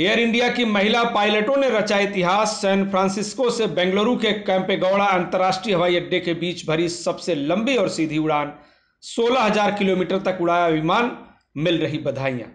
Air India की महिला पायलटों ने रचा इतिहास। सैन फ्रांसिस्को से बेंगलुरु के केम्पेगौड़ा अंतर्राष्ट्रीय हवाई अड्डे के बीच भरी सबसे लंबी और सीधी उड़ान, 16,000 किलोमीटर तक उड़ाया विमान, मिल रही बधाइयां।